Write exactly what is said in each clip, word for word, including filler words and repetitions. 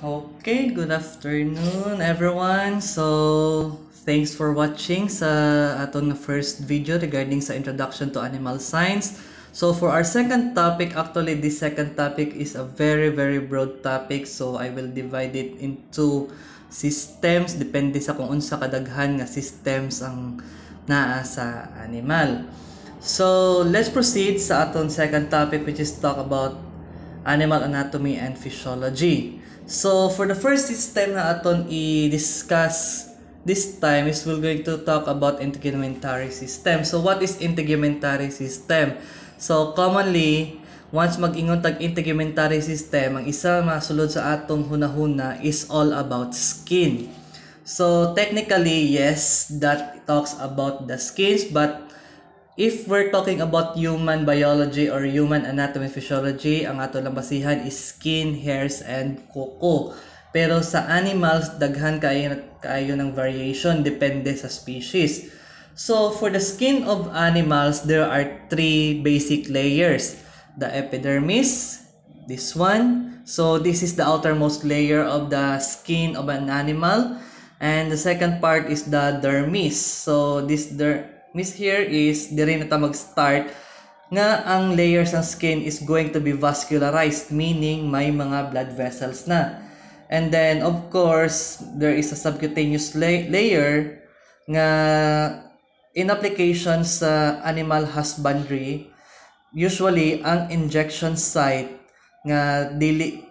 Okay, good afternoon everyone. So, thanks for watching sa atong first video regarding sa introduction to animal science. So, for our second topic, actually this second topic is a very very broad topic. So, I will divide it into systems depende sa kung unsa kadaghan nga systems ang naa sa animal. So, let's proceed sa atong second topic, which is talk about animal anatomy and physiology. So, for the first system na aton i-discuss this time is we're going to talk about integumentary system. So, what is integumentary system? So, commonly, once mag-ingon tag integumentary system, ang isa masulod sa atong hunahuna is all about skin. So, technically, yes, that talks about the skins, but if we're talking about human biology or human anatomy and physiology, ang ato lang basihan is skin, hairs, and kuko. Pero sa animals, daghan kayo, kayo ng variation depende sa species. So, for the skin of animals, there are three basic layers. The epidermis, this one. So, this is the outermost layer of the skin of an animal. And the second part is the dermis. So, this dermis. Miss here is diri na ta mag-start nga ang layers ng skin is going to be vascularized, meaning may mga blood vessels na. And then of course there is a subcutaneous la layer nga in application sa animal husbandry usually ang injection site nga dili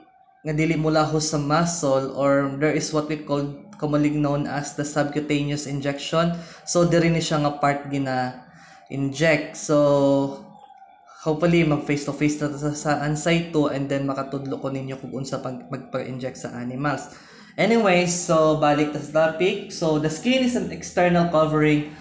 nga dili mulahos sa muscle, or there is what we call commonly known as the subcutaneous injection. So, diri ni siya nga part gina-inject. So, hopefully, mag-face-to-face na sa, sa ansay two and then makatudlo ko ninyo kung unsa pag magpa-inject sa animals. Anyway, so, balik to sa topic. So, the skin is an external covering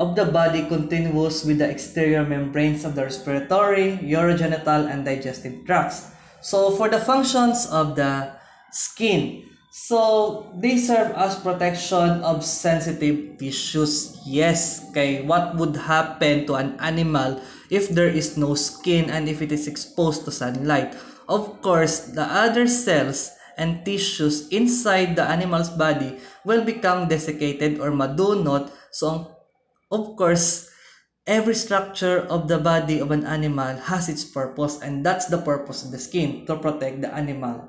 of the body continuous with the exterior membranes of the respiratory, urogenital, and digestive tracts. So, for the functions of the skin, so, they serve as protection of sensitive tissues. Yes, kay what would happen to an animal if there is no skin and if it is exposed to sunlight? Of course, the other cells and tissues inside the animal's body will become desiccated or madunot. So, of course, every structure of the body of an animal has its purpose, and that's the purpose of the skin, to protect the animal,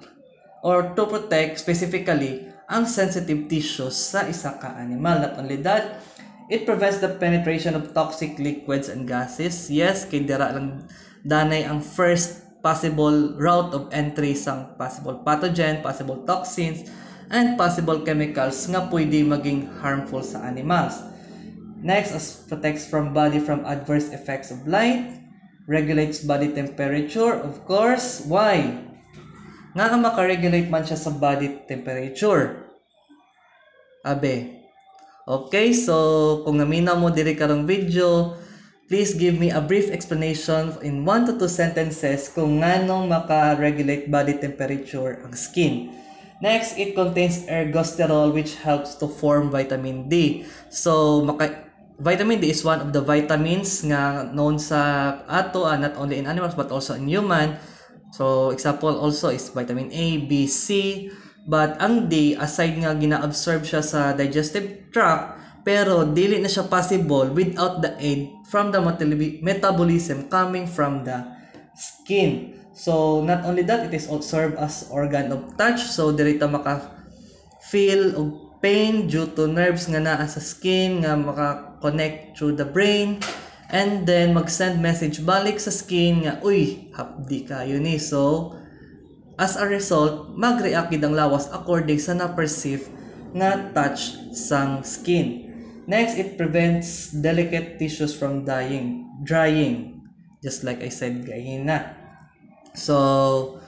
or to protect specifically ang sensitive tissues sa isa ka animal. Not only that, it prevents the penetration of toxic liquids and gases. Yes, kay dira lang danay ang first possible route of entry sang possible pathogen, possible toxins, and possible chemicals nga pwede maging harmful sa animals. Next, as protects from body from adverse effects of light, regulates body temperature, of course. Why? Nga ka makaregulate man siya sa body temperature. Abe. Okay, so kung naminaw mo diri karong video, please give me a brief explanation in one to two sentences kung nganong makaregulate body temperature ang skin. Next, it contains ergosterol, which helps to form vitamin D. So, maka vitamin D is one of the vitamins nga known sa ato, ah, not only in animals but also in human. So, example also is vitamin A, B, C. But ang D, aside nga gina-absorb siya sa digestive tract, pero dili na siya possible without the aid from the metabolism coming from the skin. So, not only that, it is served as organ of touch. So, dili ta maka-feel of pain due to nerves nga naa sa skin, nga maka-connect through the brain. And then, mag-send message balik sa skin nga, uy, hapdi kayo ni. So, as a result, mag-react ang lawas according sa na-perceive na touch sang skin. Next, it prevents delicate tissues from dying, drying. Just like I said, gayina. So,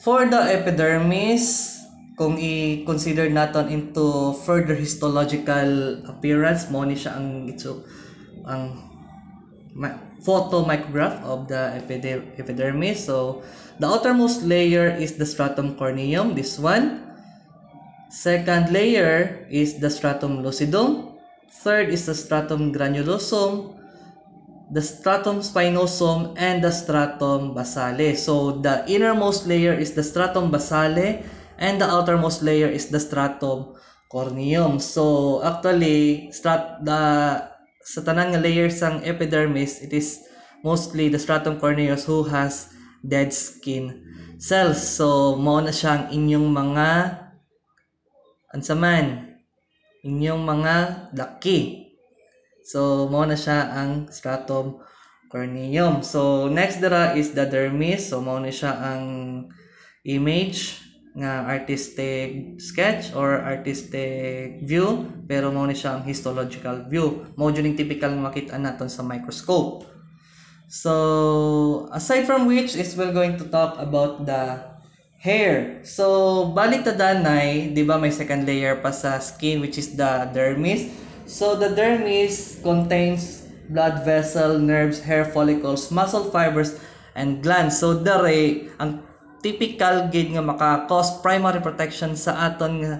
for the epidermis, kung i-consider natin into further histological appearance, mo ni siya ang ito, ang photomicrograph of the epidermis. So, the outermost layer is the stratum corneum, this one. Second layer is the stratum lucidum. Third is the stratum granulosum, the stratum spinosum, and the stratum basale. So, the innermost layer is the stratum basale, and the outermost layer is the stratum corneum. So actually, strat the sa tanan nga layers ang epidermis, it is mostly the stratum corneum who has dead skin cells. So mao na siyang inyong mga ansaman, inyong mga laki. So mao na siya ang stratum corneum. So next dira is the dermis. So mao na siya ang image nga artistic sketch or artistic view, pero mao ni siya ang histological view. Mao jud ning typical makita naton sa microscope. So aside from which is we're going to talk about the hair. So balik ta danay, di ba may second layer pa sa skin which is the dermis. So the dermis contains blood vessel, nerves, hair follicles, muscle fibers, and glands. So dere ang typical gid nga maka-cause primary protection sa aton nga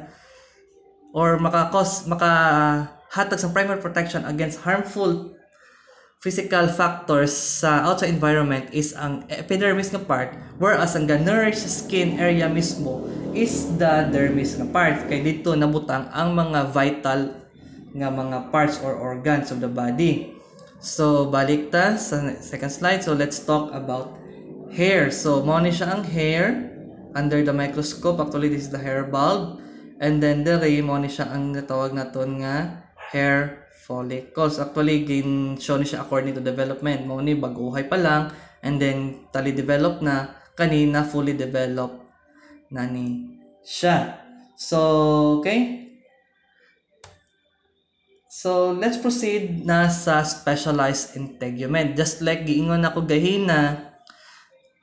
or maka-cause makahatag sa primary protection against harmful physical factors sa outside environment is ang epidermis nga part, whereas ang ga-nourished skin area mismo is the dermis nga part. Kay dito nabutang ang mga vital nga mga parts or organs of the body. So balik ta sa second slide. So let's talk about hair. So mao ni siya ang hair under the microscope. Actually, this is the hair bulb, and then dere mao ni siya ang tawag naton nga hair follicles. Actually, gin show ni siya according to development. Mao ni baguhay pa lang, and then tali develop na, kanina fully developed na ni siya. So okay, so let's proceed na sa specialized integument. Just like giingon ako gahina,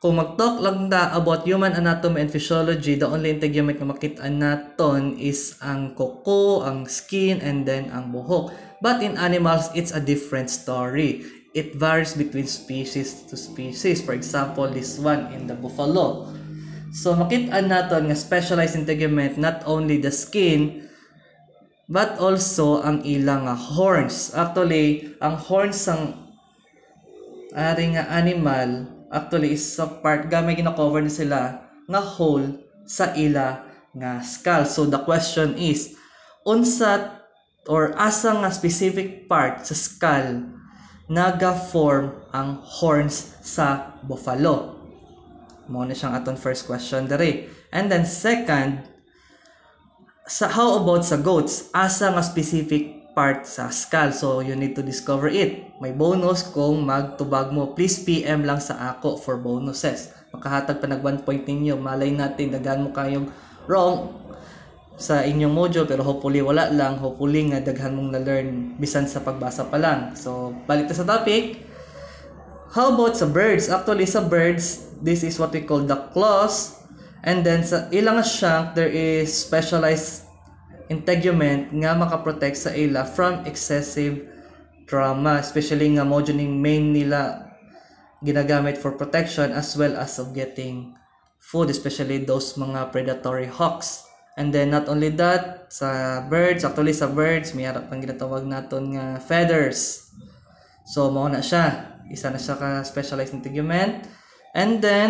kung mag-talk lang na about human anatomy and physiology, the only integument na makitaan naton is ang kuko, ang skin, and then ang buhok. But in animals, it's a different story. It varies between species to species. For example, this one in the buffalo. So makitaan naton nga specialized integument, not only the skin, but also ang ilang horns. Actually, ang horns ang aring animal, actually, is sa part gamay gina-cover na sila nga hole sa ila nga skull. So the question is, unsa or asa nga specific part sa skull naga-form ang horns sa buffalo? Mao na siyang aton first question dere. And then second, sa how about sa goats? Asa nga specific part sa skull? So you need to discover it. May bonus kung magtubag mo. Please P M lang sa ako for bonuses. Makahatag pa nag one point ninyo. Malay natin, daghan mo kayong wrong sa inyong module, pero hopefully wala lang. Hopefully nga daghan mong na-learn bisan sa pagbasa pa lang. So balik na sa topic. How about sa birds? Actually sa birds, this is what we call the claws. And then sa ilang shank, there is specialized integument nga makaprotect sa ila from excessive trauma, especially nga moduning main nila ginagamit for protection as well as of getting food, especially those mga predatory hawks. And then not only that, sa birds, actually sa birds may harap ang ginatawag naton nga feathers. So mao na siya, isa na siya ka specialized integument. And then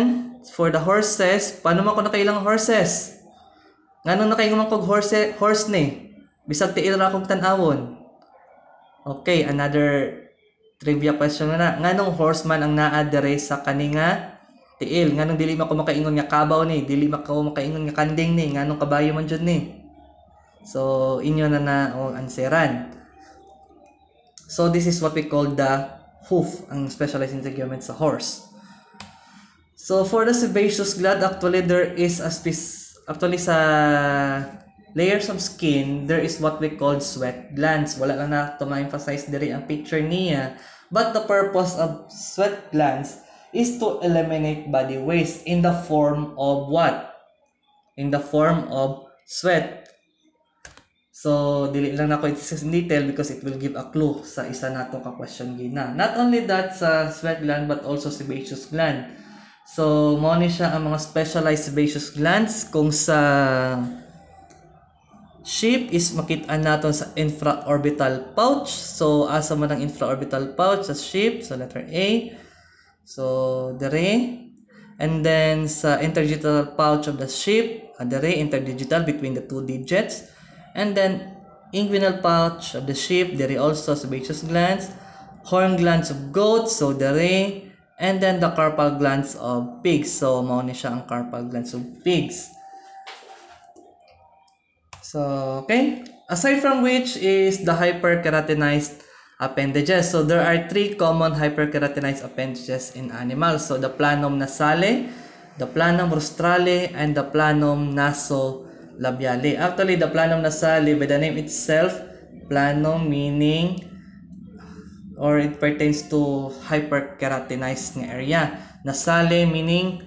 for the horses, paano man ko na kailang horses? Nganong nakaingon kog horse horse ni? Bisag tiil ra kog tan-awon. Okay, another trivia question na. Nganong horseman ang naa dere sa kaninga tiil? Nganong dili man ko makaingon nga kabaw ni? Dili man ko makaingon nga kanding ni? Nganong kabayo man jud ni? So inyo na na ang anseran. So this is what we call the hoof, ang specialized integument sa horse. So for the sebaceous gland, actually there is a specific Actually, sa layers of skin, there is what we call sweat glands. Wala lang na ito ma-emphasize diri ang picture niya. But the purpose of sweat glands is to eliminate body waste in the form of what? In the form of sweat. So, dili lang na ko in detail because it will give a clue sa isa na itong ka-question gina. Not only that sa sweat gland but also sebaceous gland. So, mao ni siya ang mga specialized sebaceous glands. Kung sa sheep is makitaan natin sa infraorbital pouch. So, asa man ang infraorbital pouch sa sheep? So, letter A. So, dere. and then sa interdigital pouch of the sheep, the ray interdigital between the two digits, and then inguinal pouch of the sheep, there is also sebaceous glands, horn glands of goats, so the ray, and then the carpal glands of pigs, so mao ni siya ang carpal glands of pigs. So, okay, aside from which is the hyperkeratinized appendages. So there are three common hyperkeratinized appendages in animals. So the planum nasale, the planum rostrale, and the planum nasolabiale. Actually, the planum nasale, by the name itself, planum meaning, or it pertains to hyperkeratinized na area. Nasale meaning,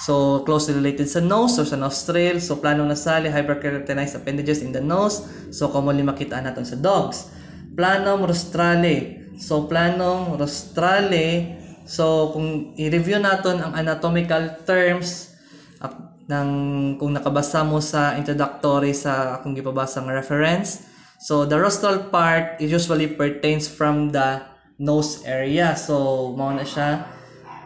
so closely related sa nose or sa nostril. So planum nasale, hyperkeratinized appendages in the nose. So commonly makita natin sa dogs. Planum rostrale. So planum rostrale, so kung i-review natin ang anatomical terms uh, ng kung nakabasa mo sa introductory sa akong gipabasang reference. So the rostral part, it usually pertains from the nose area. So mao na siya.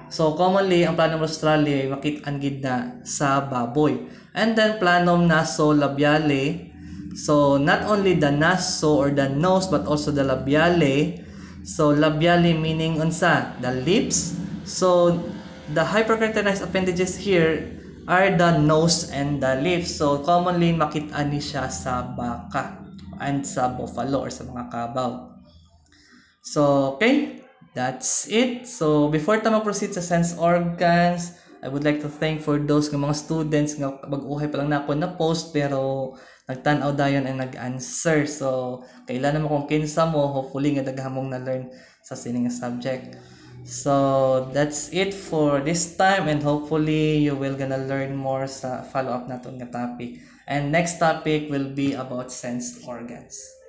So commonly ang planum rostrale makit-an gid na sa baboy. And then planum nasolabiale. So not only the naso or the nose but also the labiale. So labiale meaning unsa? The lips. So the hyperkeratinized appendages here are the nose and the lips. So commonly makit-an ni siya sa baka and sa buffalo or sa mga kabaw. So okay, that's it. So before ta mag-proceed sa sense organs, I would like to thank for those ng mga students nga bag-uhay pa lang na ako na post pero nagtanaw dayon and nag-answer. So kailan mo kung kinsa mo, hopefully nga daghamong na learn sa sining subject. So that's it for this time and hopefully you will gonna learn more sa follow-up naton nga topic. And next topic will be about sense organs.